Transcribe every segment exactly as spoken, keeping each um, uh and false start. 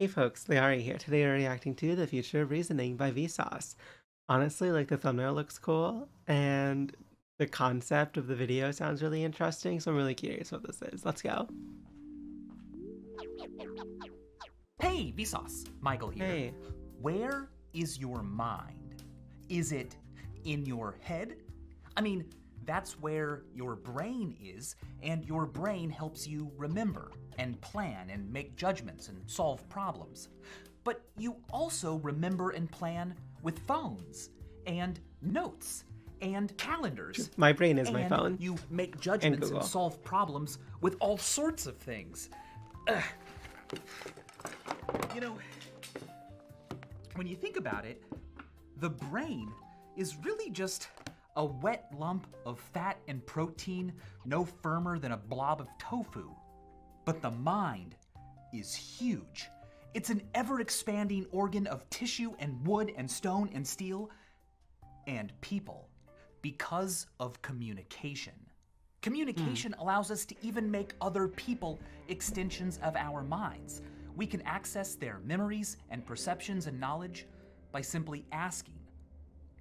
Hey folks, Lyarri here. Today we're reacting to The Future of Reasoning by Vsauce. Honestly, like, the thumbnail looks cool, and the concept of the video sounds really interesting, so I'm really curious what this is. Let's go. Hey Vsauce, Michael here. Hey. Where is your mind? Is it in your head? I mean, that's where your brain is, and your brain helps you remember and plan and make judgments and solve problems. But you also remember and plan with phones and notes and calendars. My brain is my phone. You make judgments and, and solve problems with all sorts of things. Ugh. You know, when you think about it, the brain is really just a wet lump of fat and protein, no firmer than a blob of tofu. But the mind is huge. It's an ever-expanding organ of tissue and wood and stone and steel and people because of communication. Communication mm. allows us to even make other people extensions of our minds. We can access their memories and perceptions and knowledge by simply asking.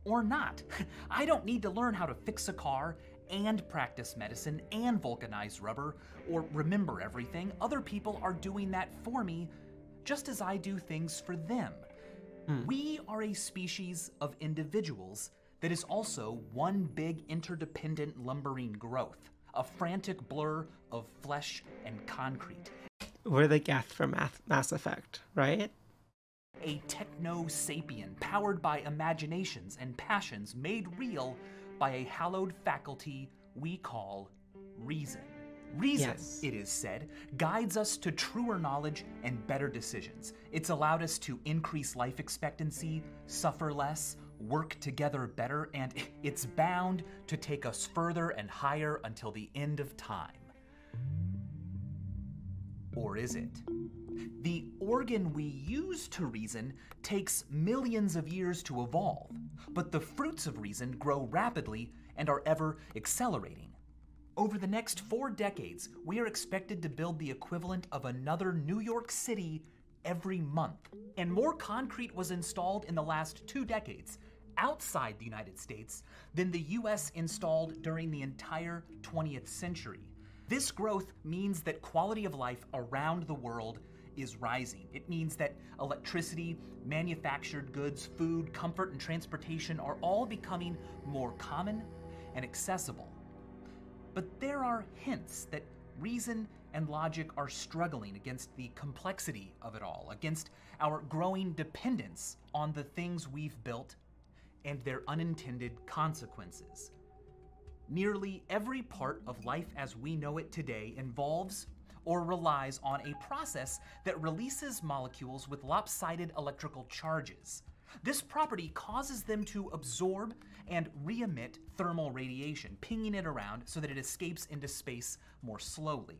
Or not. I don't need to learn how to fix a car and practice medicine and vulcanize rubber or remember everything. Other people are doing that for me just as I do things for them. Mm. We are a species of individuals that is also one big interdependent lumbering growth, a frantic blur of flesh and concrete. We're the Geth from Mass Effect, right? A techno-sapien powered by imaginations and passions made real by a hallowed faculty we call reason. Reason, yes. It is said, guides us to truer knowledge and better decisions. It's allowed us to increase life expectancy, suffer less, work together better, and it's bound to take us further and higher until the end of time. Or is it? The organ we use to reason takes millions of years to evolve, but the fruits of reason grow rapidly and are ever accelerating. Over the next four decades, we are expected to build the equivalent of another New York City every month. And more concrete was installed in the last two decades outside the United States than the U S installed during the entire twentieth century. This growth means that quality of life around the world is rising. It means that electricity, manufactured goods, food, comfort, and transportation are all becoming more common and accessible. But there are hints that reason and logic are struggling against the complexity of it all, against our growing dependence on the things we've built and their unintended consequences. Nearly every part of life as we know it today involves or relies on a process that releases molecules with lopsided electrical charges. This property causes them to absorb and re-emit thermal radiation, pinging it around so that it escapes into space more slowly.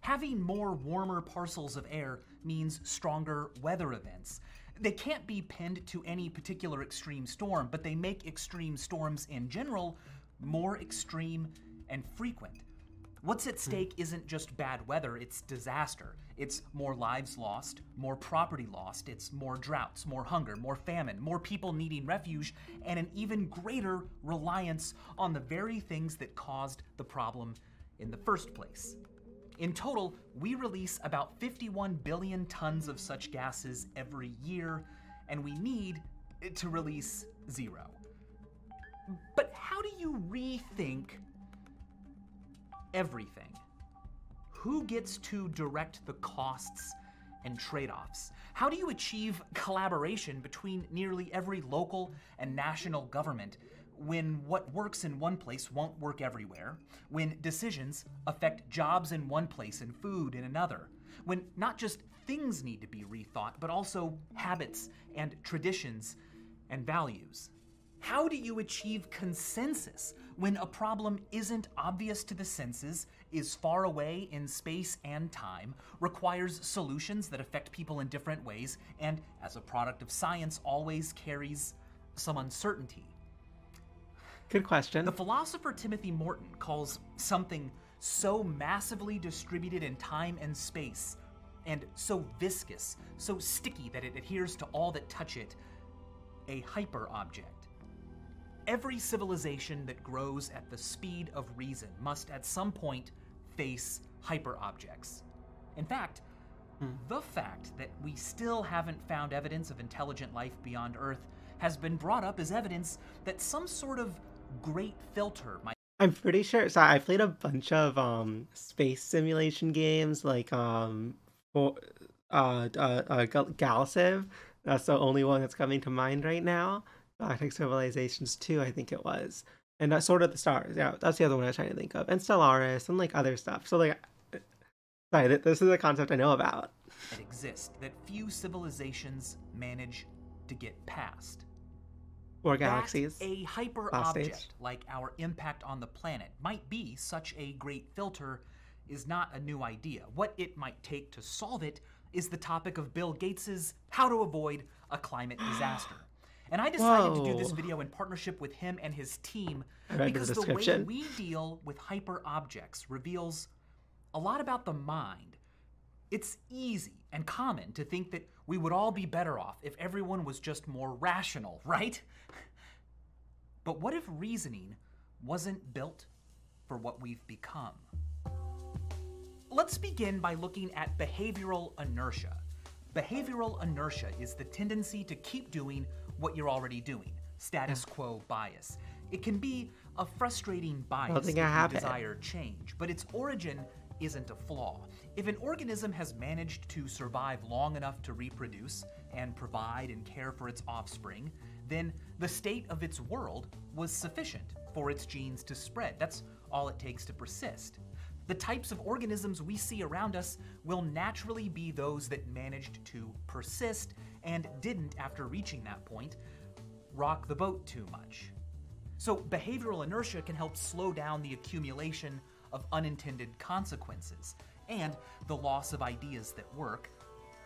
Having more warmer parcels of air means stronger weather events. They can't be pinned to any particular extreme storm, but they make extreme storms in general more extreme and frequent. What's at stake isn't just bad weather, it's disaster. It's more lives lost, more property lost, it's more droughts, more hunger, more famine, more people needing refuge, and an even greater reliance on the very things that caused the problem in the first place. In total, we release about fifty-one billion tons of such gases every year, and we need to release zero. But how do you rethink everything? Who gets to direct the costs and trade-offs? How do you achieve collaboration between nearly every local and national government when what works in one place won't work everywhere? When decisions affect jobs in one place and food in another? When not just things need to be rethought, but also habits and traditions and values? How do you achieve consensus when a problem isn't obvious to the senses, is far away in space and time, requires solutions that affect people in different ways, and, as a product of science, always carries some uncertainty? Good question. The philosopher Timothy Morton calls something so massively distributed in time and space and so viscous, so sticky that it adheres to all that touch it, a hyper-object. Every civilization that grows at the speed of reason must at some point face hyperobjects. In fact, mm. the fact that we still haven't found evidence of intelligent life beyond Earth has been brought up as evidence that some sort of great filter might... I'm pretty sure, so I played a bunch of um, space simulation games, like um, for, uh, uh, uh, Galaxiv. That's the only one that's coming to mind right now. Galactic Civilizations two, I think it was. And that's Sword of the Stars, yeah, that's the other one I was trying to think of. And Stellaris, and like other stuff. So like, sorry, this is a concept I know about. That exist, that few civilizations manage to get past. Or galaxies. That a hyper-object, like our impact on the planet, might be such a great filter is not a new idea. What it might take to solve it is the topic of Bill Gates's How to Avoid a Climate Disaster. And I decided Whoa. to do this video in partnership with him and his team because the, the way we deal with hyperobjects reveals a lot about the mind. It's easy and common to think that we would all be better off if everyone was just more rational, right? But what if reasoning wasn't built for what we've become? Let's begin by looking at behavioral inertia. Behavioral inertia is the tendency to keep doing what you're already doing, status quo bias. It can be a frustrating bias if you desire change, but its origin isn't a flaw. If an organism has managed to survive long enough to reproduce and provide and care for its offspring, then the state of its world was sufficient for its genes to spread. That's all it takes to persist. The types of organisms we see around us will naturally be those that managed to persist and didn't, after reaching that point, rock the boat too much. So behavioral inertia can help slow down the accumulation of unintended consequences and the loss of ideas that work,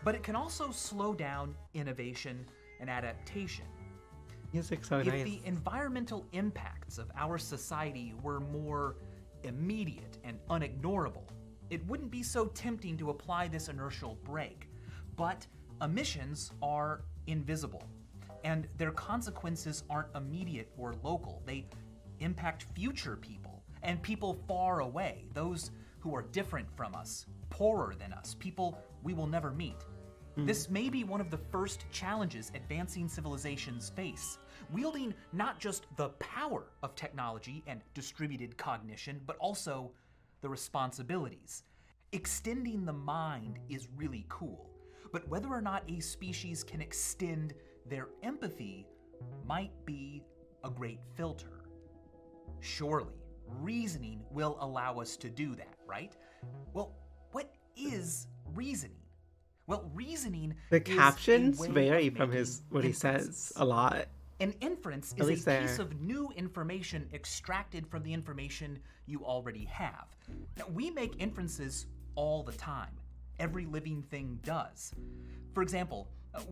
but it can also slow down innovation and adaptation. Music so nice. If the environmental impacts of our society were more immediate and unignorable, it wouldn't be so tempting to apply this inertial brake. But emissions are invisible, and their consequences aren't immediate or local. They impact future people and people far away, those who are different from us, poorer than us, people we will never meet. Mm. This may be one of the first challenges advancing civilizations face, wielding not just the power of technology and distributed cognition, but also the responsibilities. Extending the mind is really cool, but whether or not a species can extend their empathy might be a great filter. Surely, reasoning will allow us to do that, right? Well, what is reasoning? Well, reasoning. The captions vary from his what he says a lot. An inference is a piece of new information extracted from the information you already have. Now, we make inferences all the time. Every living thing does. For example,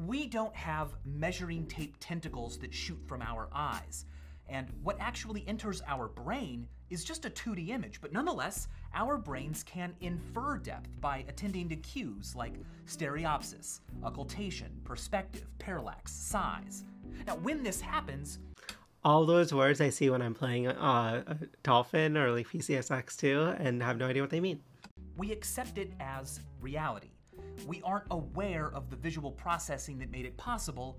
we don't have measuring tape tentacles that shoot from our eyes. And what actually enters our brain is just a two D image, but nonetheless, our brains can infer depth by attending to cues like stereopsis, occultation, perspective, parallax, size. Now, when this happens... All those words I see when I'm playing uh, Dolphin or like P C S X two and have no idea what they mean. We accept it as reality. We aren't aware of the visual processing that made it possible,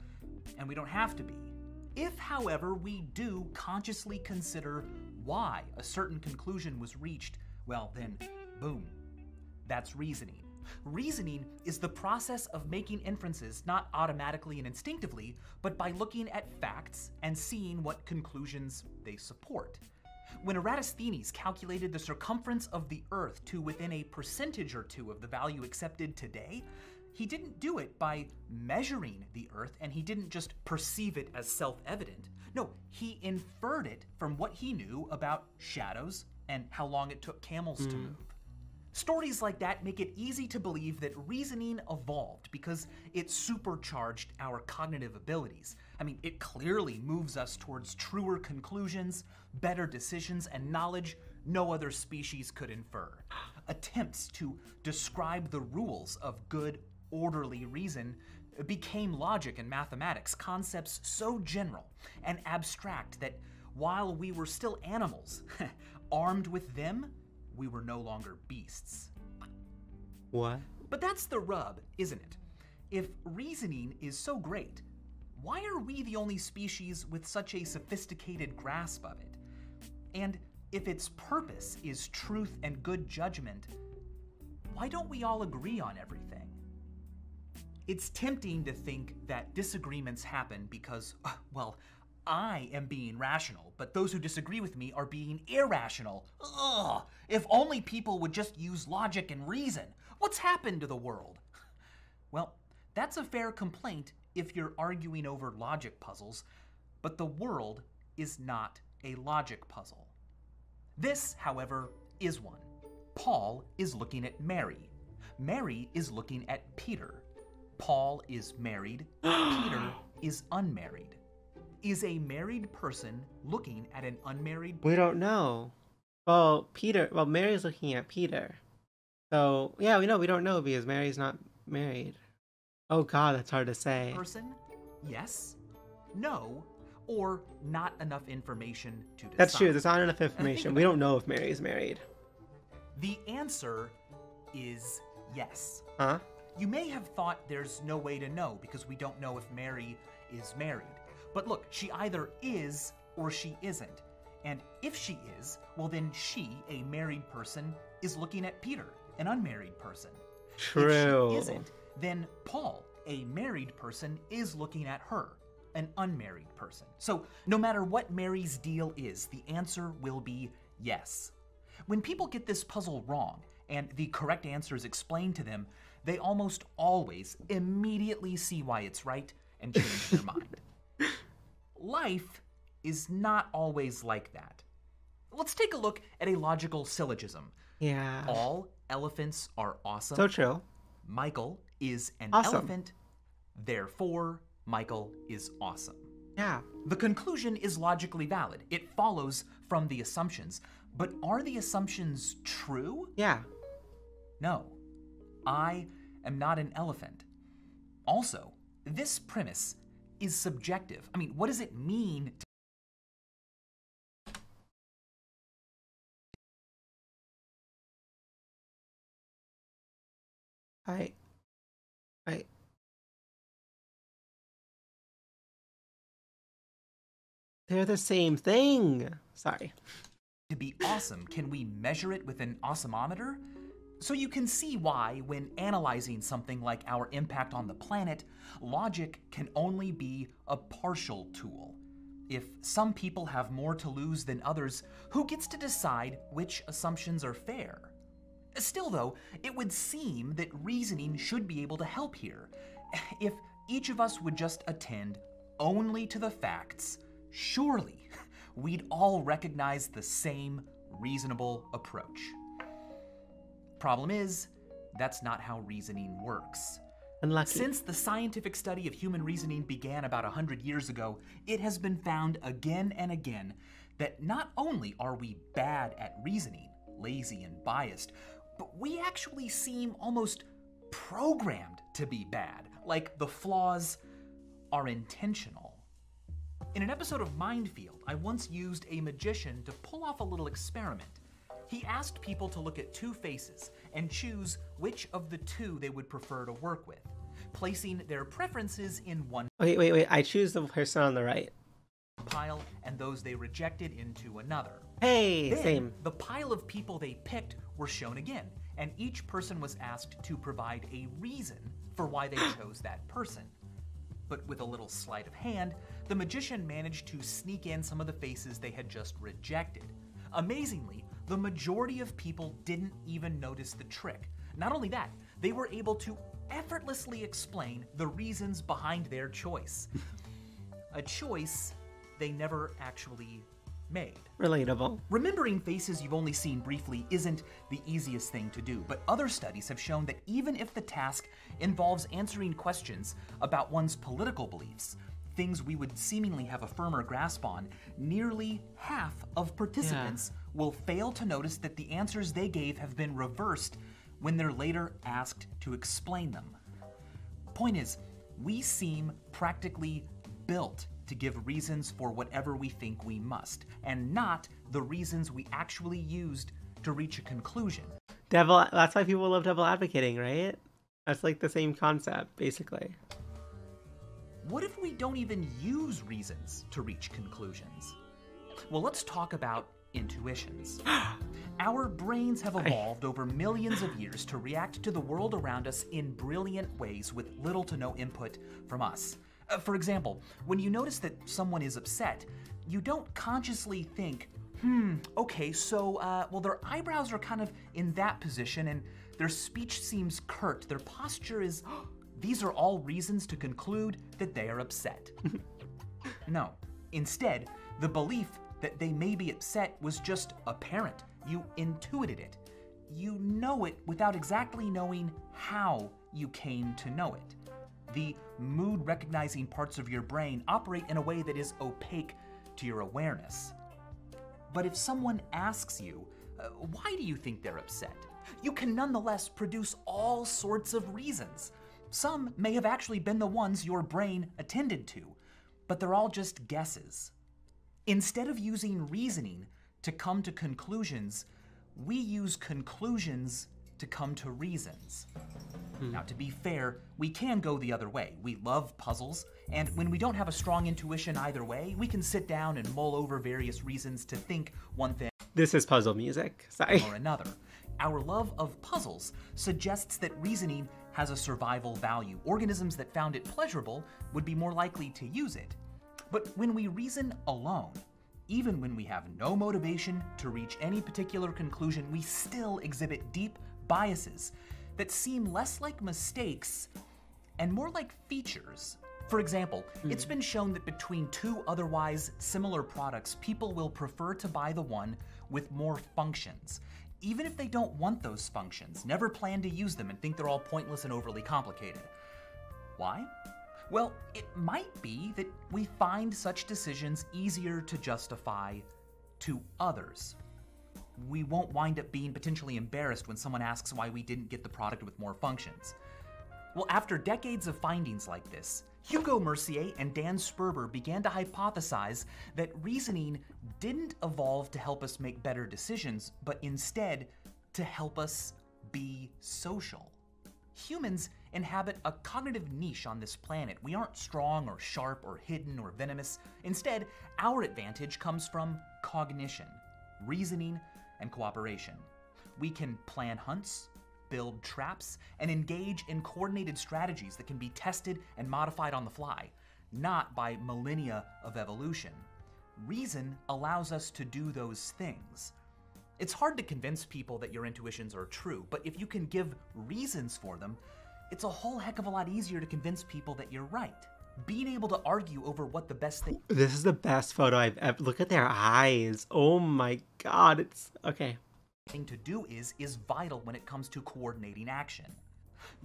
and we don't have to be. If, however, we do consciously consider why a certain conclusion was reached, well then, boom, that's reasoning. Reasoning is the process of making inferences not automatically and instinctively, but by looking at facts and seeing what conclusions they support. When Eratosthenes calculated the circumference of the Earth to within a percentage or two of the value accepted today, he didn't do it by measuring the Earth, and he didn't just perceive it as self-evident. No, he inferred it from what he knew about shadows and how long it took camels mm. to move. Stories like that make it easy to believe that reasoning evolved because it supercharged our cognitive abilities. I mean, it clearly moves us towards truer conclusions, better decisions, and knowledge no other species could infer. attempts to describe the rules of good, orderly reason became logic and mathematics, concepts so general and abstract that while we were still animals, armed with them, we were no longer beasts. What? But that's the rub, isn't it? If reasoning is so great, why are we the only species with such a sophisticated grasp of it? And if its purpose is truth and good judgment, why don't we all agree on everything? It's tempting to think that disagreements happen because, well, I am being rational, but those who disagree with me are being irrational. Ugh! If only people would just use logic and reason. What's happened to the world? Well, that's a fair complaint if you're arguing over logic puzzles, but the world is not a logic puzzle. This, however, is one. Paul is looking at Mary. Mary is looking at Peter. Paul is married. Peter is unmarried. Is a married person looking at an unmarried person? We don't know. Well, Peter, well, Mary is looking at Peter. So, yeah, we know, we don't know because Mary's not married. Oh God, that's hard to say. Person? Yes, no, or not enough information to decide. That's true, there's not enough information. We don't know if Mary is married. The answer is yes. Huh? You may have thought there's no way to know because we don't know if Mary is married. But look, she either is or she isn't. And if she is, well then she, a married person, is looking at Peter, an unmarried person. True. If she isn't, then Paul, a married person, is looking at her, an unmarried person. So no matter what Mary's deal is, the answer will be yes. When people get this puzzle wrong and the correct answer is explained to them, they almost always immediately see why it's right and change their mind. Life is not always like that. Let's take a look at a logical syllogism. Yeah. All elephants are awesome. So true. Michael is an awesome. elephant, therefore Michael is awesome. Yeah. The conclusion is logically valid. It follows from the assumptions. But are the assumptions true? Yeah. No. I am not an elephant. Also, this premise is subjective. I mean, what does it mean to I I They're the same thing. Sorry. To be awesome, can we measure it with an awesomeometer? So you can see why, when analyzing something like our impact on the planet, logic can only be a partial tool. If some people have more to lose than others, who gets to decide which assumptions are fair? Still though, it would seem that reasoning should be able to help here. If each of us would just attend only to the facts, surely we'd all recognize the same reasonable approach. Problem is, that's not how reasoning works. Unlucky. Since the scientific study of human reasoning began about one hundred years ago, it has been found again and again that not only are we bad at reasoning, lazy and biased, but we actually seem almost programmed to be bad, like the flaws are intentional. In an episode of Mind Field, I once used a magician to pull off a little experiment. He asked people to look at two faces and choose which of the two they would prefer to work with, placing their preferences in one Wait, wait, wait, I choose the person on the right. pile and those they rejected into another. Hey, then, same. The pile of people they picked were shown again, and each person was asked to provide a reason for why they chose that person. But with a little sleight of hand, the magician managed to sneak in some of the faces they had just rejected. Amazingly, the majority of people didn't even notice the trick. Not only that, they were able to effortlessly explain the reasons behind their choice. A choice they never actually made. Relatable. Remembering faces you've only seen briefly isn't the easiest thing to do, but other studies have shown that even if the task involves answering questions about one's political beliefs, things we would seemingly have a firmer grasp on, nearly half of participants yeah. will fail to notice that the answers they gave have been reversed when they're later asked to explain them. Point is, we seem practically built to give reasons for whatever we think we must, and not the reasons we actually used to reach a conclusion. Devil, that's why people love devil advocating, right? That's like the same concept, basically. What if we don't even use reasons to reach conclusions? Well, let's talk about intuitions. Our brains have evolved over millions of years to react to the world around us in brilliant ways with little to no input from us. Uh, for example, when you notice that someone is upset, you don't consciously think, hmm, okay, so, uh, well, their eyebrows are kind of in that position and their speech seems curt, their posture is, these are all reasons to conclude that they are upset. No, instead, the belief that they may be upset was just apparent. You intuited it. You know it without exactly knowing how you came to know it. The mood-recognizing parts of your brain operate in a way that is opaque to your awareness. But if someone asks you, uh, why do you think they're upset? You can nonetheless produce all sorts of reasons. Some may have actually been the ones your brain attended to, but they're all just guesses. Instead of using reasoning to come to conclusions, we use conclusions to come to reasons. Hmm. Now, to be fair, we can go the other way. We love puzzles, and when we don't have a strong intuition either way, we can sit down and mull over various reasons to think one thing. This is puzzle music, sorry. Or another. Our love of puzzles suggests that reasoning has a survival value. Organisms that found it pleasurable would be more likely to use it. But when we reason alone, even when we have no motivation to reach any particular conclusion, we still exhibit deep biases that seem less like mistakes and more like features. For example, mm-hmm. it's been shown that between two otherwise similar products, people will prefer to buy the one with more functions, even if they don't want those functions, never plan to use them, and think they're all pointless and overly complicated. Why? Well, it might be that we find such decisions easier to justify to others. We won't wind up being potentially embarrassed when someone asks why we didn't get the product with more functions. Well, after decades of findings like this, Hugo Mercier and Dan Sperber began to hypothesize that reasoning didn't evolve to help us make better decisions, but instead to help us be social. Humans inhabit a cognitive niche on this planet. We aren't strong or sharp or hidden or venomous. Instead, our advantage comes from cognition, reasoning, and cooperation. We can plan hunts, build traps, and engage in coordinated strategies that can be tested and modified on the fly, not by millennia of evolution. Reason allows us to do those things. It's hard to convince people that your intuitions are true, but if you can give reasons for them, it's a whole heck of a lot easier to convince people that you're right. Being able to argue over what the best thing— This is the best photo I've ever— Look at their eyes. Oh my God, it's— Okay. Thing to do is, is vital when it comes to coordinating action.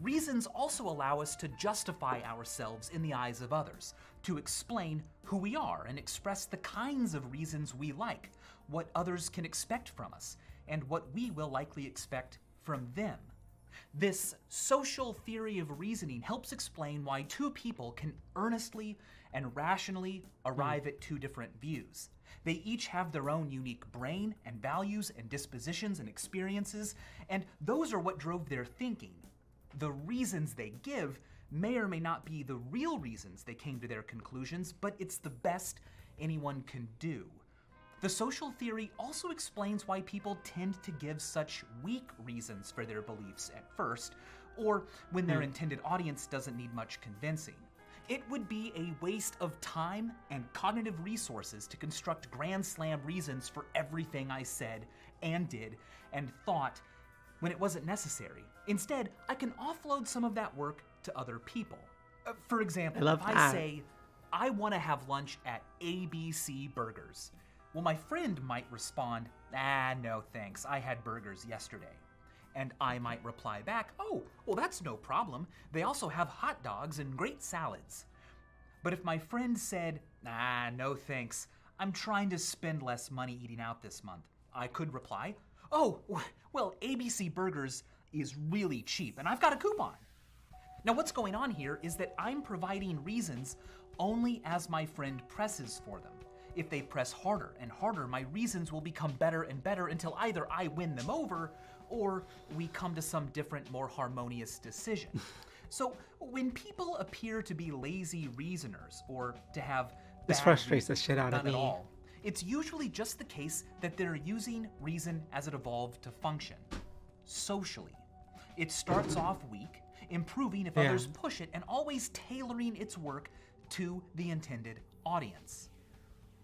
Reasons also allow us to justify ourselves in the eyes of others, to explain who we are and express the kinds of reasons we like, what others can expect from us, and what we will likely expect from them. This social theory of reasoning helps explain why two people can earnestly and rationally arrive at two different views. They each have their own unique brain and values and dispositions and experiences, and those are what drove their thinking. The reasons they give may or may not be the real reasons they came to their conclusions, but it's the best anyone can do. The social theory also explains why people tend to give such weak reasons for their beliefs at first, or when their intended audience doesn't need much convincing. It would be a waste of time and cognitive resources to construct grand slam reasons for everything I said and did and thought when it wasn't necessary. Instead, I can offload some of that work to other people. Uh, for example, I if I that. say, I want to have lunch at A B C Burgers, well, my friend might respond, ah, no thanks, I had burgers yesterday. And I might reply back, oh, well, that's no problem. They also have hot dogs and great salads. But if my friend said, "Ah, no thanks, I'm trying to spend less money eating out this month," I could reply, "Oh, well, A B C Burgers is really cheap, and I've got a coupon." Now what's going on here is that I'm providing reasons only as my friend presses for them. If they press harder and harder, my reasons will become better and better until either I win them over or we come to some different, more harmonious decision. So when people appear to be lazy reasoners or to have bad this frustrates the shit out of me. All, it's usually just the case that they're using reason as it evolved to function, socially. It starts off weak, improving if yeah. others push it, and always tailoring its work to the intended audience.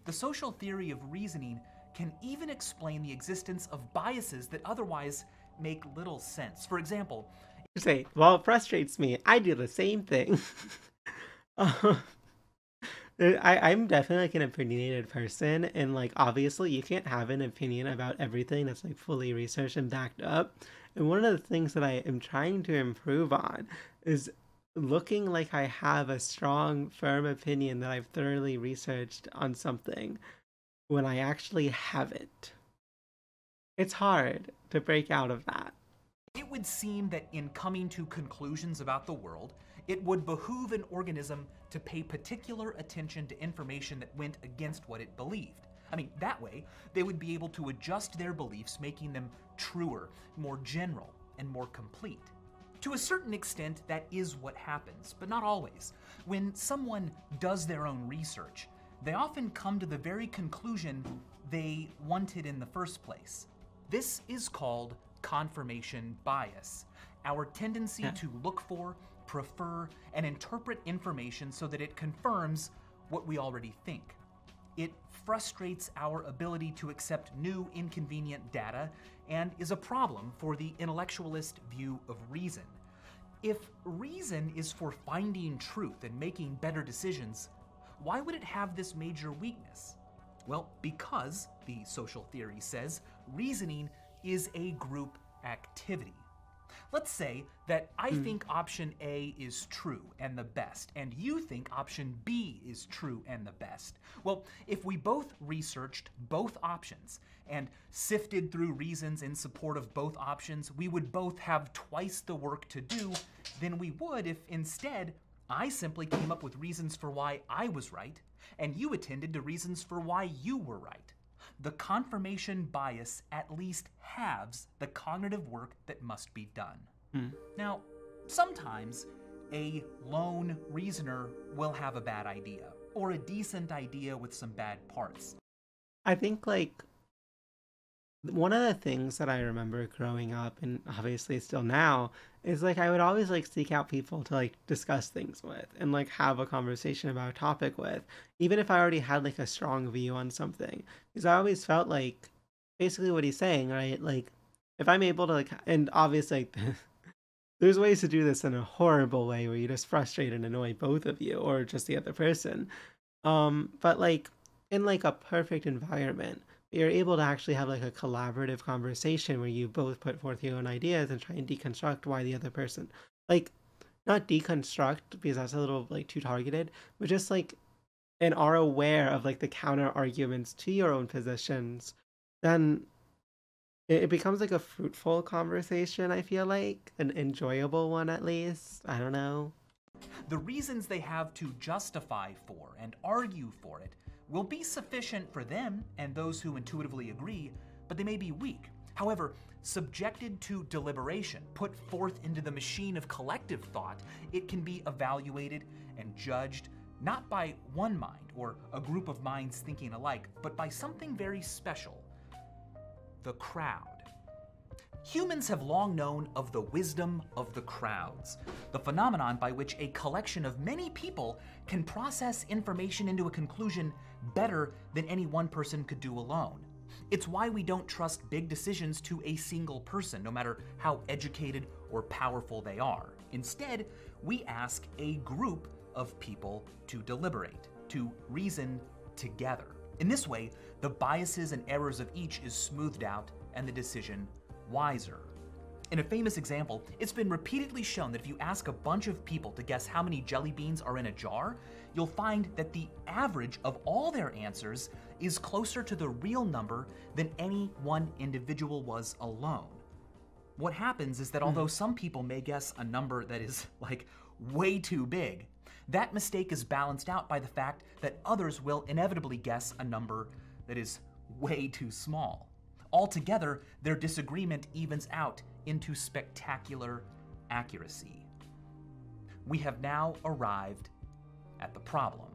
The social theory of reasoning can even explain the existence of biases that otherwise make little sense. For example, you say, well, it frustrates me. I do the same thing. uh, I, I'm definitely like an opinionated person, and like obviously you can't have an opinion about everything that's like fully researched and backed up. And one of the things that I am trying to improve on is looking like I have a strong, firm opinion that I've thoroughly researched on something when I actually haven't. It's hard to break out of that. It would seem that in coming to conclusions about the world, it would behoove an organism to pay particular attention to information that went against what it believed. I mean, that way, they would be able to adjust their beliefs, making them truer, more general, and more complete. To a certain extent, that is what happens, but not always. When someone does their own research, they often come to the very conclusion they wanted in the first place. This is called confirmation bias, our tendency yeah. to look for, prefer, and interpret information so that it confirms what we already think. It frustrates our ability to accept new, inconvenient data and is a problem for the intellectualist view of reason. If reason is for finding truth and making better decisions, why would it have this major weakness? Well, because, the social theory says, reasoning is a group activity. Let's say that I mm. think option A is true and the best, and you think option B is true and the best. Well, if we both researched both options and sifted through reasons in support of both options, we would both have twice the work to do than we would if instead I simply came up with reasons for why I was right, and you attended to reasons for why you were right. The confirmation bias at least halves the cognitive work that must be done. Mm. Now, sometimes a lone reasoner will have a bad idea, or a decent idea with some bad parts. I think, like, one of the things that I remember growing up, and obviously still now, is, like, I would always, like, seek out people to, like, discuss things with and, like, have a conversation about a topic with, even if I already had, like, a strong view on something. Because I always felt like, basically what he's saying, right? Like, if I'm able to, like, and obviously, like, there's ways to do this in a horrible way where you just frustrate and annoy both of you or just the other person. Um, but, like, in, like, a perfect environment, you're able to actually have like a collaborative conversation where you both put forth your own ideas and try and deconstruct why the other person, like, not deconstruct because that's a little like too targeted, but just like, and are aware of like the counter arguments to your own positions, then it, it becomes like a fruitful conversation, I feel like, an enjoyable one at least, I don't know. The reasons they have to justify for and argue for it will be sufficient for them and those who intuitively agree, but they may be weak. However, subjected to deliberation, put forth into the machine of collective thought, it can be evaluated and judged not by one mind or a group of minds thinking alike, but by something very special, the crowd. Humans have long known of the wisdom of the crowds, the phenomenon by which a collection of many people can process information into a conclusion better than any one person could do alone. It's why we don't trust big decisions to a single person, no matter how educated or powerful they are. Instead, we ask a group of people to deliberate, to reason together. In this way, the biases and errors of each is smoothed out and the decision wiser. In a famous example, it's been repeatedly shown that if you ask a bunch of people to guess how many jelly beans are in a jar, you'll find that the average of all their answers is closer to the real number than any one individual was alone. What happens is that although some people may guess a number that is, like, way too big, that mistake is balanced out by the fact that others will inevitably guess a number that is way too small. Altogether, their disagreement evens out into spectacular accuracy. We have now arrived at the problem.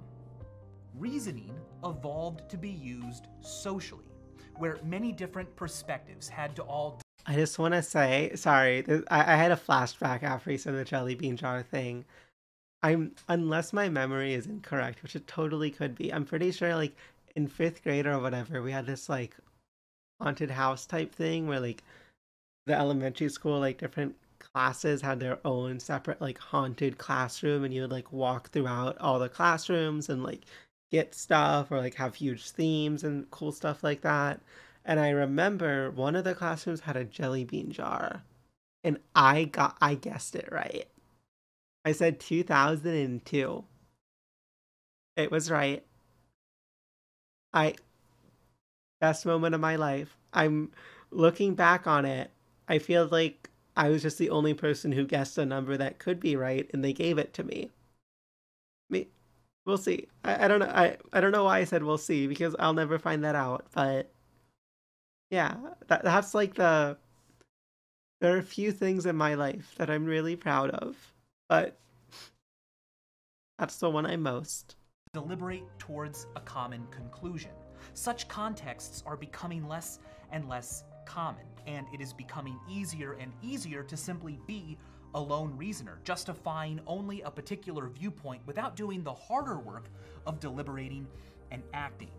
Reasoning evolved to be used socially, where many different perspectives had to all... I just want to say, sorry, I, I had a flashback after you said the jelly bean jar thing. I'm, unless my memory is incorrect, which it totally could be, I'm pretty sure, like, in fifth grade or whatever, we had this, like, haunted house type thing where, like, the elementary school, like, different classes had their own separate, like, haunted classroom, and you would, like, walk throughout all the classrooms and, like, get stuff or, like, have huge themes and cool stuff like that. And I remember one of the classrooms had a jelly bean jar, and I got I guessed it right. I said two thousand two. It was right. I best moment of my life. I'm looking back on it. I feel like I was just the only person who guessed a number that could be right, and they gave it to me. Me, we'll see. I, I don't know. I I don't know why I said we'll see, because I'll never find that out. But yeah, that, that's like the. There are a few things in my life that I'm really proud of, but that's the one I'm most. Deliberate towards a common conclusion. Such contexts are becoming less and less common, and it is becoming easier and easier to simply be a lone reasoner, justifying only a particular viewpoint without doing the harder work of deliberating and acting.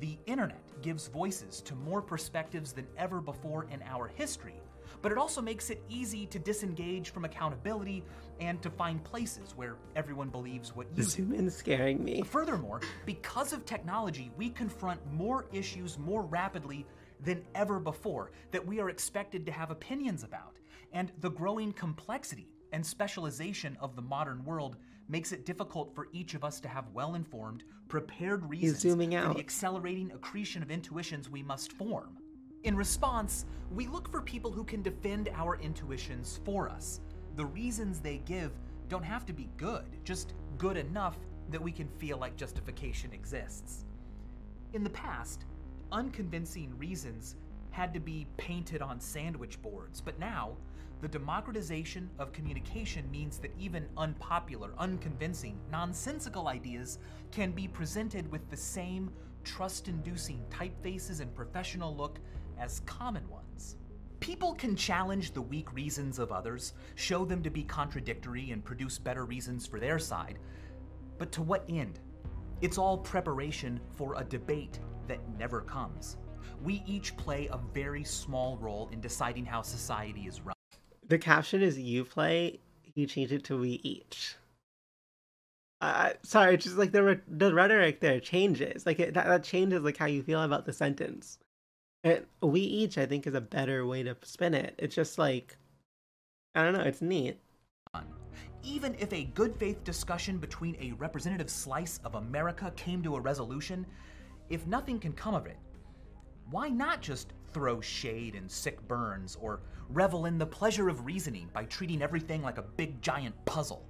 The internet gives voices to more perspectives than ever before in our history, but it also makes it easy to disengage from accountability and to find places where everyone believes what you do. Zoom in scaring me. Furthermore, because of technology, we confront more issues more rapidly than ever before that we are expected to have opinions about, and the growing complexity and specialization of the modern world makes it difficult for each of us to have well-informed, prepared reasons zooming out. For the accelerating accretion of intuitions we must form. In response, we look for people who can defend our intuitions for us. The reasons they give don't have to be good, just good enough that we can feel like justification exists. In the past, unconvincing reasons had to be painted on sandwich boards, but now, the democratization of communication means that even unpopular, unconvincing, nonsensical ideas can be presented with the same trust-inducing typefaces and professional look as common ones. People can challenge the weak reasons of others, show them to be contradictory, and produce better reasons for their side. But to what end? It's all preparation for a debate that never comes. We each play a very small role in deciding how society is run. The caption is "you play," you change it to "we each." Uh, sorry, it's just like the, re the rhetoric there changes. Like it, that, that changes like how you feel about the sentence. And "we each," I think, is a better way to spin it. It's just like, I don't know, it's neat. Even if a good faith discussion between a representative slice of America came to a resolution, if nothing can come of it, why not just throw shade and sick burns, or revel in the pleasure of reasoning by treating everything like a big giant puzzle?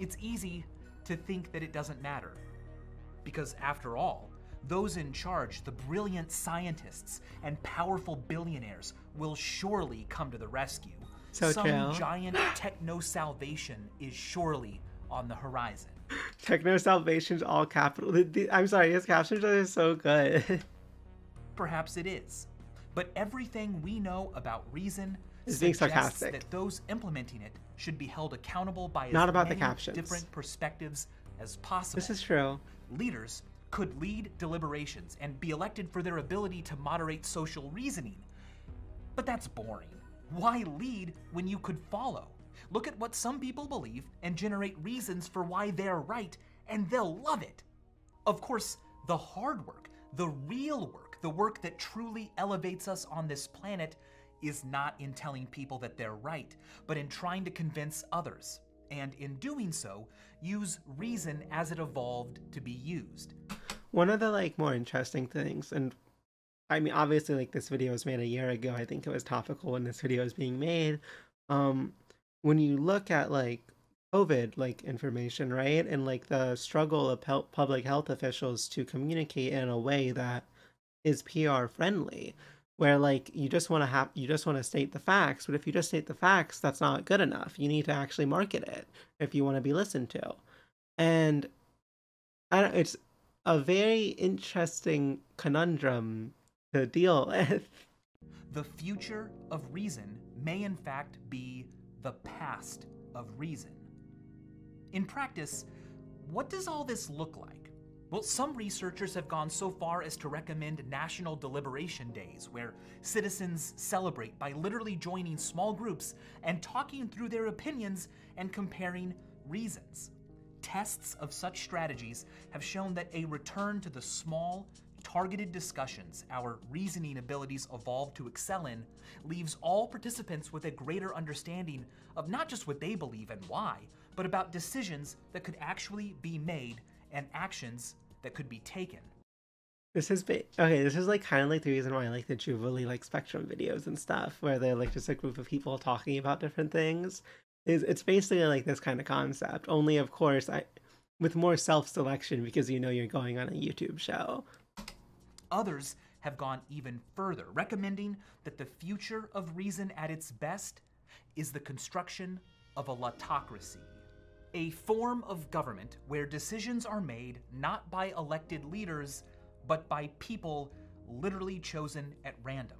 It's easy to think that it doesn't matter, because after all, those in charge, the brilliant scientists and powerful billionaires, will surely come to the rescue. So some true. Giant techno-salvation is surely on the horizon. Techno-salvation's all capital. I'm sorry, his captions are so good. Perhaps it is. But everything we know about reason is being sarcastic. That those implementing it should be held accountable by not as about many the captions. Different perspectives as possible. This is true. Leaders could lead deliberations and be elected for their ability to moderate social reasoning. But that's boring. Why lead when you could follow? Look at what some people believe and generate reasons for why they're right, and they'll love it. Of course, the hard work, the real work, the work that truly elevates us on this planet is not in telling people that they're right, but in trying to convince others, and in doing so, use reason as it evolved to be used. One of the like more interesting things, and I mean, obviously, like this video was made a year ago. I think it was topical when this video was being made. Um, when you look at like COVID, like information, right, and like the struggle of help public health officials to communicate in a way that is P R friendly, where like you just want to have, you just want to state the facts. But if you just state the facts, that's not good enough. You need to actually market it if you want to be listened to. And I don't, it's a very interesting conundrum to deal with. The future of reason may in fact be the past of reason. In practice, what does all this look like? Well, some researchers have gone so far as to recommend national deliberation days where citizens celebrate by literally joining small groups and talking through their opinions and comparing reasons. Tests of such strategies have shown that a return to the small, targeted discussions our reasoning abilities evolve to excel in leaves all participants with a greater understanding of not just what they believe and why, but about decisions that could actually be made and actions that could be taken. This is big. Okay, this is like kind of like the reason why I like the Jubilee like Spectrum videos and stuff, where they're like just a group of people talking about different things. Is it's basically like this kind of concept, only of course I with more self-selection, because you know you're going on a YouTube show. Others have gone even further, recommending that the future of reason at its best is the construction of a latocracy, a form of government where decisions are made not by elected leaders, but by people literally chosen at random.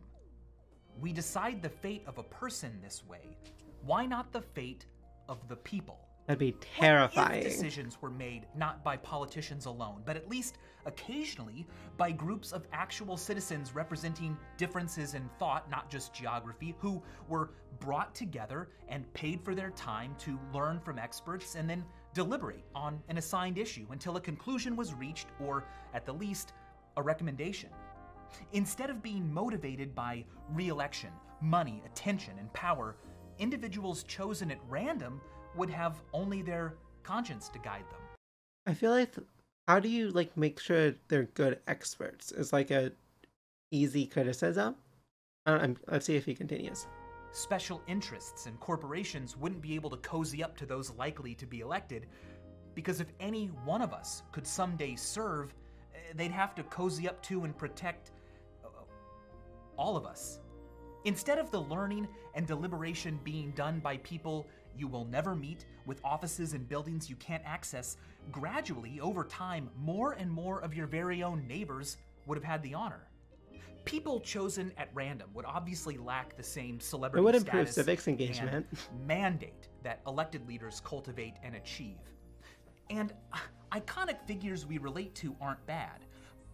We decide the fate of a person this way. Why not the fate of the people? That'd be terrifying. What if decisions were made not by politicians alone, but at least occasionally by groups of actual citizens representing differences in thought, not just geography, who were brought together and paid for their time to learn from experts and then deliberate on an assigned issue until a conclusion was reached, or at the least, a recommendation. Instead of being motivated by re-election, money, attention, and power, individuals chosen at random would have only their conscience to guide them. I feel like, how do you like make sure they're good experts is like a easy criticism. I don't, I'm, let's see if he continues. Special interests and corporations wouldn't be able to cozy up to those likely to be elected, because if any one of us could someday serve, they'd have to cozy up to and protect all of us. Instead of the learning and deliberation being done by people you will never meet, with offices and buildings you can't access, gradually, over time, more and more of your very own neighbors would have had the honor. People chosen at random would obviously lack the same celebrity status. It would improve civics engagement. And mandate that elected leaders cultivate and achieve. And iconic figures we relate to aren't bad,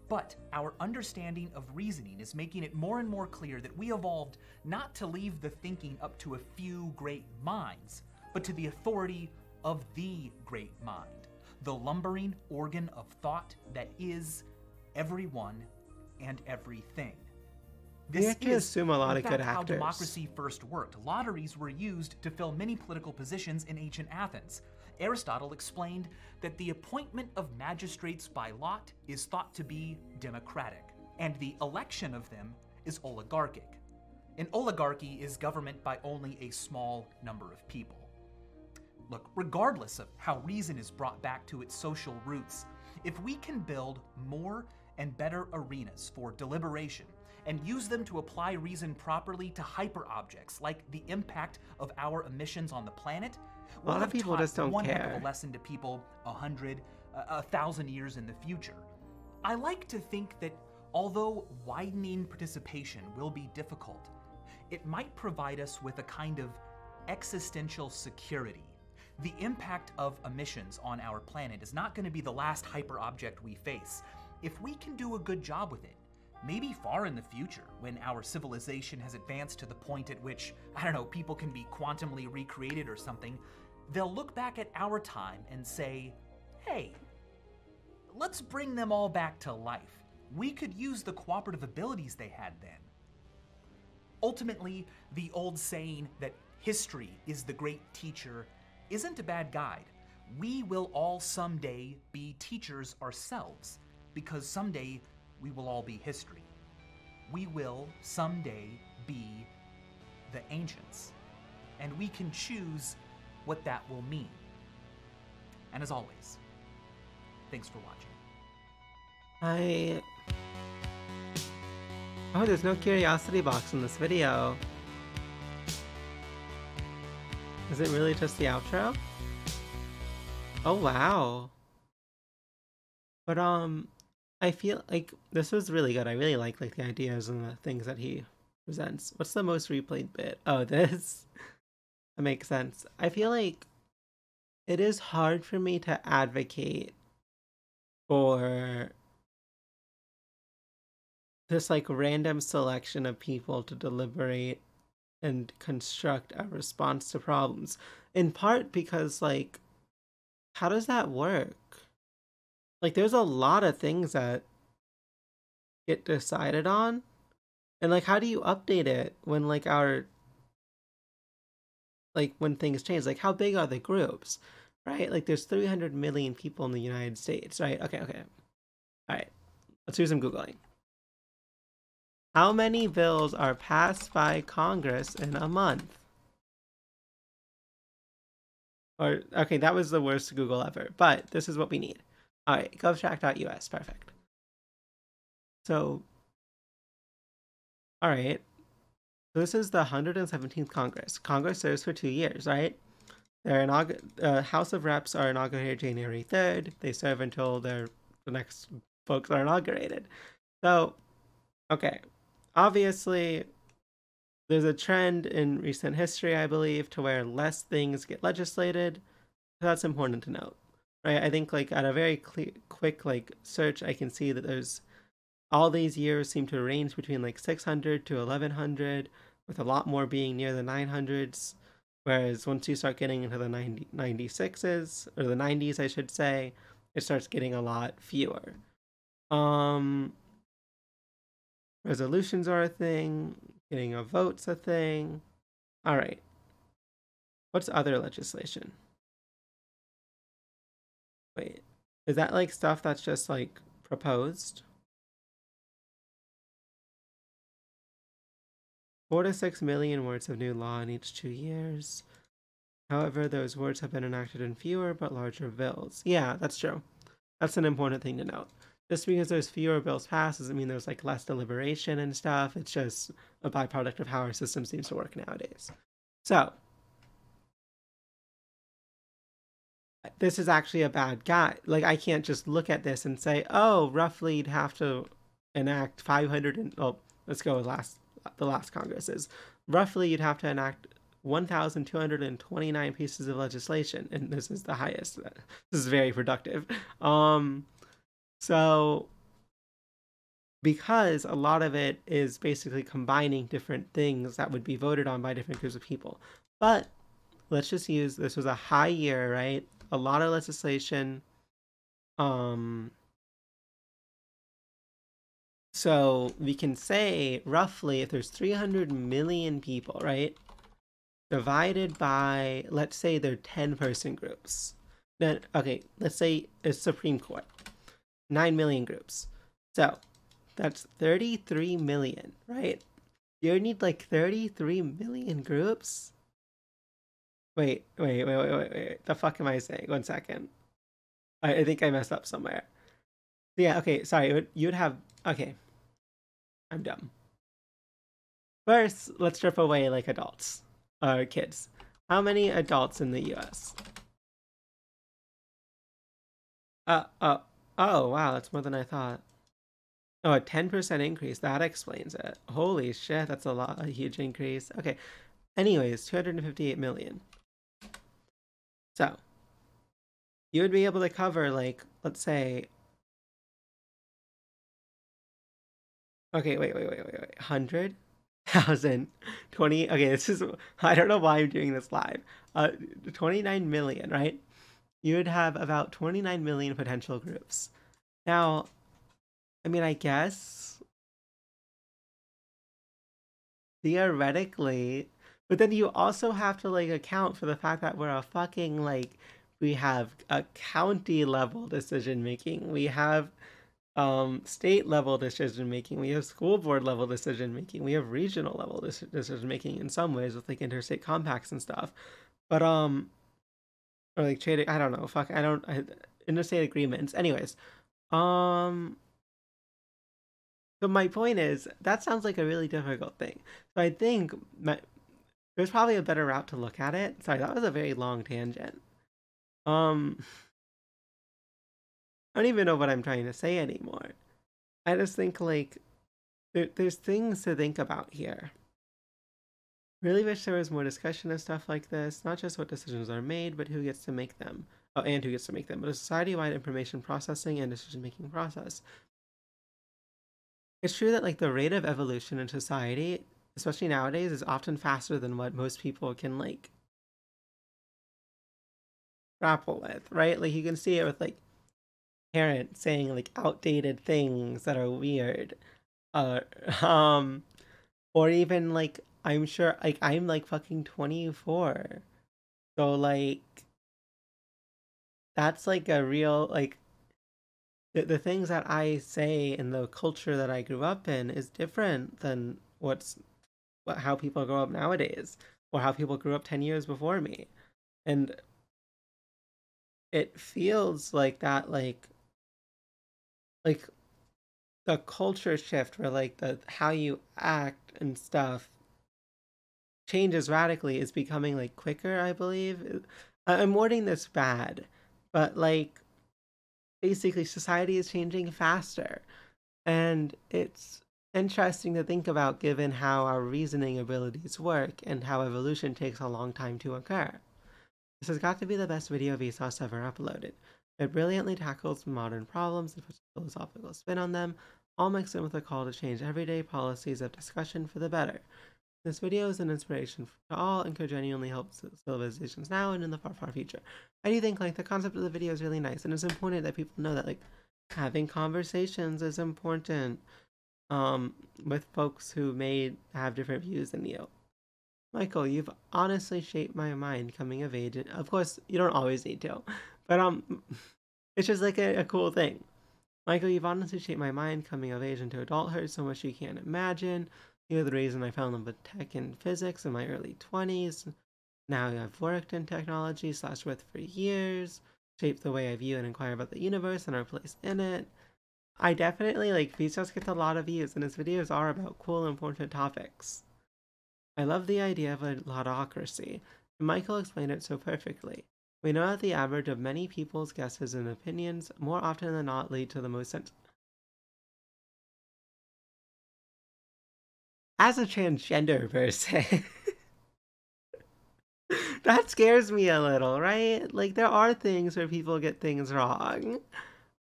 but our understanding of reasoning is making it more and more clear that we evolved not to leave the thinking up to a few great minds, but to the authority of the great mind, the lumbering organ of thought that is everyone and everything. This we have to is, assume a lot of good actors. How democracy first worked. Lotteries were used to fill many political positions in ancient Athens. Aristotle explained that the appointment of magistrates by lot is thought to be democratic, and the election of them is oligarchic. An oligarchy is government by only a small number of people. Look, regardless of how reason is brought back to its social roots, if we can build more and better arenas for deliberation and use them to apply reason properly to hyperobjects like the impact of our emissions on the planet, a lot we'll of people just don't one care. Heck of a lesson to people a hundred, a thousand years in the future. I like to think that although widening participation will be difficult, it might provide us with a kind of existential security. The impact of emissions on our planet is not going to be the last hyperobject we face. If we can do a good job with it, maybe far in the future, when our civilization has advanced to the point at which, I don't know, people can be quantumly recreated or something, they'll look back at our time and say, hey, let's bring them all back to life. We could use the cooperative abilities they had then. Ultimately, the old saying that history is the great teacher isn't a bad guide. We will all someday be teachers ourselves, because someday we will all be history. We will someday be the ancients, and we can choose what that will mean. And as always, thanks for watching. I... Oh, there's no curiosity box in this video. Is it really just the outro? Oh, wow. But, um, I feel like this was really good. I really like, like, the ideas and the things that he presents. What's the most replayed bit? Oh, this. That makes sense. I feel like it is hard for me to advocate for this, like, random selection of people to deliberate and construct a response to problems. In part because, like, how does that work? Like, there's a lot of things that get decided on. And, like, how do you update it when, like, our... Like, when things change? Like, how big are the groups? Right? Like, there's three hundred million people in the United States, right? Okay, okay. All right. Let's do some Googling. How many bills are passed by Congress in a month? Or, okay, that was the worst Google ever, but this is what we need. All right, GovTrack dot U S, perfect. So, all right. So this is the one hundred seventeenth Congress. Congress serves for two years, right? Their inaug- uh, House of Reps are inaugurated January third. They serve until their the next folks are inaugurated. So, okay. Obviously, there's a trend in recent history, I believe, to where less things get legislated. That's important to note, right? I think, like, at a very clear, quick, like, search, I can see that there's all these years seem to range between, like, six hundred to eleven hundred, with a lot more being near the nine hundreds. Whereas once you start getting into the ninety, ninety-sixes, or the nineties, I should say, it starts getting a lot fewer. Um... Resolutions are a thing. Getting a vote's a thing. All right. What's other legislation? Wait, is that like stuff that's just like proposed? Four to six million words of new law in each two years. However, those words have been enacted in fewer but larger bills. Yeah, that's true. That's an important thing to note. Just because there's fewer bills passed doesn't mean there's, like, less deliberation and stuff. It's just a byproduct of how our system seems to work nowadays. So, this is actually a bad guy. Like, I can't just look at this and say, oh, roughly you'd have to enact five hundred and, oh, let's go with last, the last Congresses. Roughly you'd have to enact one thousand two hundred twenty-nine pieces of legislation. And this is the highest. This is very productive. Um... So, because a lot of it is basically combining different things that would be voted on by different groups of people. But let's just use, this was a high year, right? A lot of legislation. Um, so we can say roughly if there's three hundred million people, right? Divided by, let's say they're ten person groups. Then, okay, let's say it's Supreme Court. nine million groups. So that's thirty-three million, right? You need like thirty-three million groups? Wait, wait, wait, wait, wait, wait. The fuck am I saying? One second. I, I think I messed up somewhere. Yeah, okay, sorry. You'd have... Okay. I'm dumb. First, let's strip away like adults or kids. How many adults in the U S? Uh, uh. Oh, wow, that's more than I thought. Oh, a ten percent increase. That explains it. Holy shit, that's a lot, a huge increase. Okay. Anyways, two hundred fifty-eight million. So, you would be able to cover, like, let's say... Okay, wait, wait, wait, wait, wait. one hundred? one thousand? twenty? Okay, this is... I don't know why I'm doing this live. Uh, twenty-nine million, right? You would have about twenty-nine million potential groups. Now, I mean, I guess theoretically. But then you also have to like account for the fact that we're a fucking like we have a county level decision making, we have um state level decision making, we have school board level decision making, we have regional level decision making in some ways with like interstate compacts and stuff. But um or like trading, I don't know, fuck, I don't I, interstate agreements. Anyways, um so my point is that sounds like a really difficult thing. So I think my, there's probably a better route to look at it. Sorry, that was a very long tangent. Um, I don't even know what I'm trying to say anymore. I just think like there, there's things to think about here. Really wish there was more discussion of stuff like this, not just what decisions are made, but who gets to make them. Oh, and who gets to make them, but a society-wide information processing and decision-making process. It's true that like the rate of evolution in society, especially nowadays, is often faster than what most people can like grapple with, right? Like you can see it with like parents saying like outdated things that are weird, uh, um, or even like I'm sure like I'm like fucking twenty-four, so like that's like a real like the the things that I say in the culture that I grew up in is different than what's what how people grow up nowadays or how people grew up ten years before me. And it feels like that like like the culture shift where like the how you act and stuff changes radically is becoming like quicker. I believe I'm wording this bad, but like basically society is changing faster, and it's interesting to think about given how our reasoning abilities work and how evolution takes a long time to occur. This has got to be the best video Vsauce ever uploaded. It brilliantly tackles modern problems and puts a philosophical spin on them, all mixed in with a call to change everyday policies of discussion for the better. This video is an inspiration to all and could genuinely help civilizations now and in the far, far future. I do think like the concept of the video is really nice, and it's important that people know that like having conversations is important. Um, with folks who may have different views than you. Michael, you've honestly shaped my mind coming of age. And of course, you don't always need to, but um, it's just like a, a cool thing. Michael, you've honestly shaped my mind coming of age into adulthood so much you can't imagine. You're the reason I fell in love with tech and physics in my early twenties. Now I've worked in technology slash with for years, shaped the way I view and inquire about the universe and our place in it. I definitely like Vsauce gets a lot of views, and his videos are about cool, important topics. I love the idea of a lotocracy, and Michael explained it so perfectly. We know that the average of many people's guesses and opinions more often than not lead to the most sense. As a transgender person, that scares me a little, right? Like there are things where people get things wrong.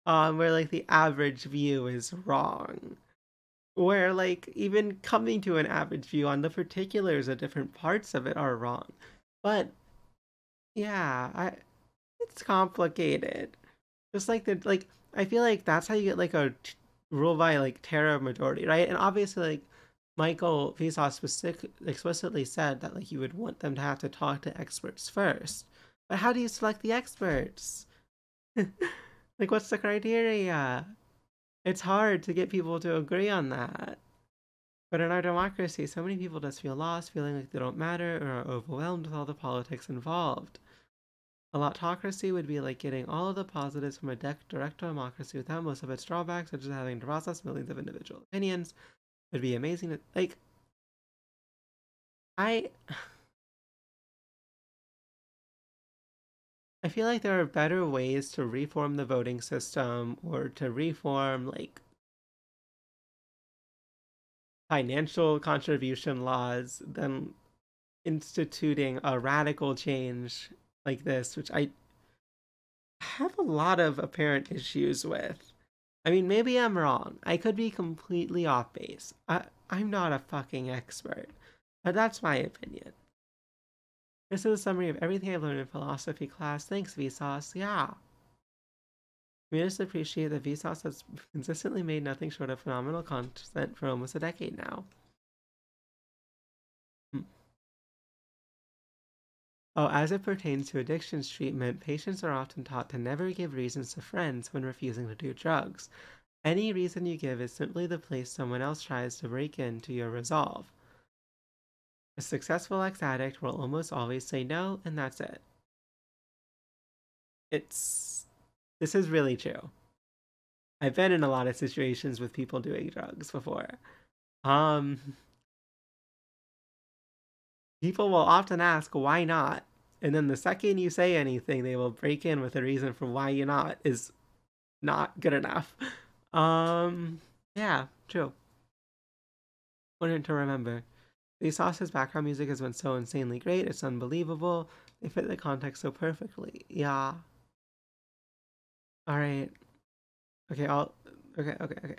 Um, where like the average view is wrong, where like even coming to an average view on the particulars of different parts of it are wrong. But yeah, I, it's complicated. Just like the like I feel like that's how you get like a t rule by like terror majority, right? And obviously like Michael Vsauce specific explicitly said that like you would want them to have to talk to experts first. But how do you select the experts? Like, what's the criteria? It's hard to get people to agree on that. But in our democracy, so many people just feel lost, feeling like they don't matter or are overwhelmed with all the politics involved. A lotocracy would be like getting all of the positives from a direct democracy without most of its drawbacks, such as having to process millions of individual opinions. It would be amazing to, like, I... I feel like there are better ways to reform the voting system or to reform, like, financial contribution laws than instituting a radical change like this, which I have a lot of apparent issues with. I mean, maybe I'm wrong. I could be completely off base. I, I'm not a fucking expert, but that's my opinion. This is a summary of everything I've learned in philosophy class. Thanks, Vsauce. Yeah. We just appreciate that Vsauce has consistently made nothing short of phenomenal content for almost a decade now. Oh, as it pertains to addictions treatment, patients are often taught to never give reasons to friends when refusing to do drugs. Any reason you give is simply the place someone else tries to break into your resolve. A successful ex-addict will almost always say no, and that's it. It's... This is really true. I've been in a lot of situations with people doing drugs before. Um... People will often ask, why not? And then the second you say anything, they will break in with a reason for why you're not is not good enough. Um, yeah, true. Important to remember. Vsauce's background music has been so insanely great, it's unbelievable. They fit the context so perfectly. Yeah. Alright. Okay, I'll... Okay, okay, okay.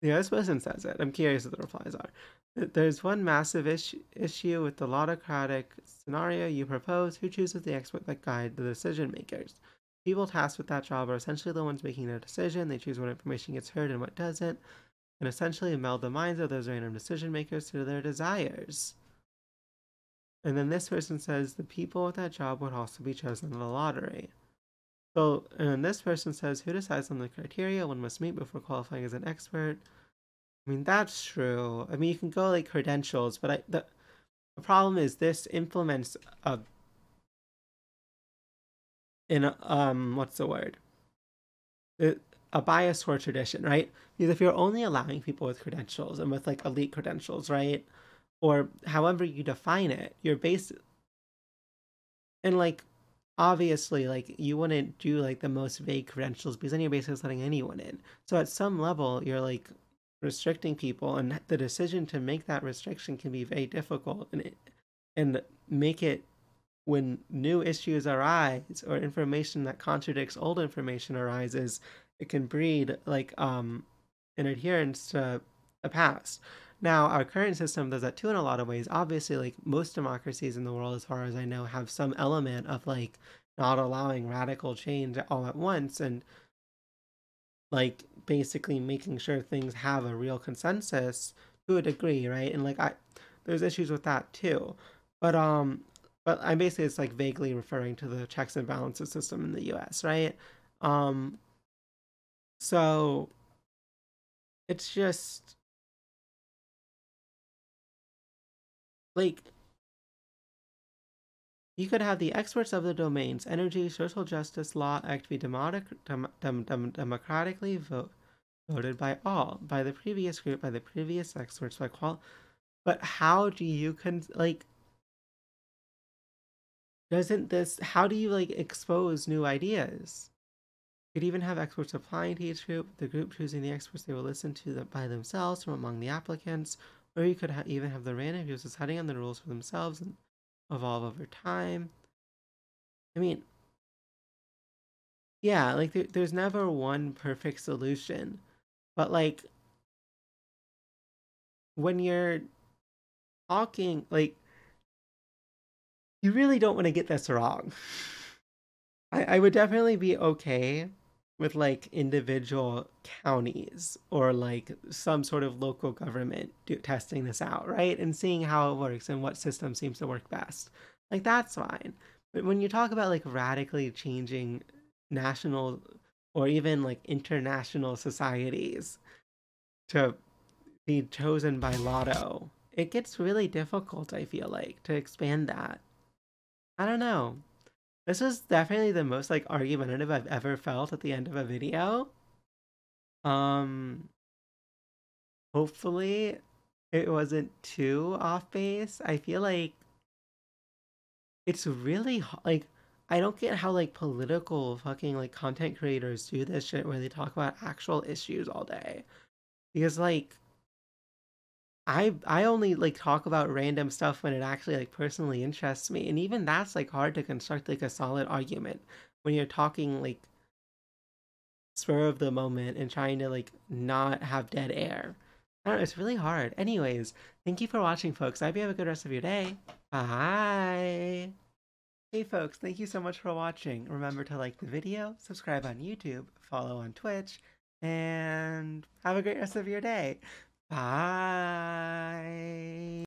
Yeah, this person says it. I'm curious what the replies are. There's one massive issue, issue with the lotocratic scenario you propose. Who chooses the expert that guide the decision makers? People tasked with that job are essentially the ones making their decision. They choose what information gets heard and what doesn't, and essentially meld the minds of those random decision makers to their desires. And then this person says the people with that job would also be chosen in the lottery. So, and then this person says, who decides on the criteria one must meet before qualifying as an expert? I mean, that's true. I mean, you can go like credentials, but I, the, the problem is this implements a, in a, um, what's the word? It, a bias for tradition, right? Because if you're only allowing people with credentials and with like elite credentials, right? Or however you define it, you're based, and like, obviously, like, you wouldn't do like the most vague credentials because then you're basically letting anyone in. So at some level, you're like, restricting people, and the decision to make that restriction can be very difficult, and it, and make it when new issues arise or information that contradicts old information arises, it can breed like um an adherence to the past. Now our current system does that too in a lot of ways. Obviously, like most democracies in the world as far as I know have some element of like not allowing radical change all at once, and like basically making sure things have a real consensus to a degree, right? And like I there's issues with that too, but um but I'm basically it's like vaguely referring to the checks and balances system in the U S, right? Um so it's just like you could have the experts of the domains, energy, social justice, law, act be demotic, dem, dem, dem, democratically vote, voted by all, by the previous group, by the previous experts, by qual. But how do you, con like, doesn't this, how do you, like, expose new ideas? You could even have experts applying to each group, the group choosing the experts they will listen to them by themselves from among the applicants, or you could ha even have the random viewers deciding on the rules for themselves and evolve over time. I mean, yeah, like there, there's never one perfect solution, but like when you're talking, like you really don't want to get this wrong. I, I would definitely be okay with like individual counties or like some sort of local government do, testing this out, right? And seeing how it works and what system seems to work best. Like that's fine. But when you talk about like radically changing national or even like international societies to be chosen by lotto, it gets really difficult, I feel like, to expand that. I don't know. This is definitely the most like argumentative I've ever felt at the end of a video. Um, hopefully it wasn't too off base. I feel like it's really like, I don't get how like political fucking like content creators do this shit where they talk about actual issues all day. Because like, I, I only like talk about random stuff when it actually like personally interests me, and even that's like hard to construct like a solid argument when you're talking like spur of the moment and trying to like not have dead air. I don't know, it's really hard. Anyways, thank you for watching, folks. I hope you have a good rest of your day. Bye. Hey folks, thank you so much for watching. Remember to like the video, subscribe on YouTube, follow on Twitch, and have a great rest of your day. Bye.